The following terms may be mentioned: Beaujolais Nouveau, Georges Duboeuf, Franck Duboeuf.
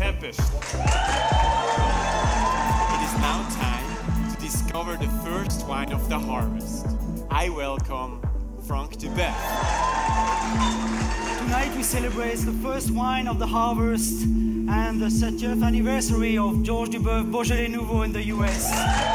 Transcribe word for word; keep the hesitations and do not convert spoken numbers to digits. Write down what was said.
Tempest. It is now time to discover the first wine of the harvest. I welcome Franck Duboeuf. Tonight we celebrate the first wine of the harvest and the seventieth anniversary of Georges Duboeuf Beaujolais Nouveau in the U S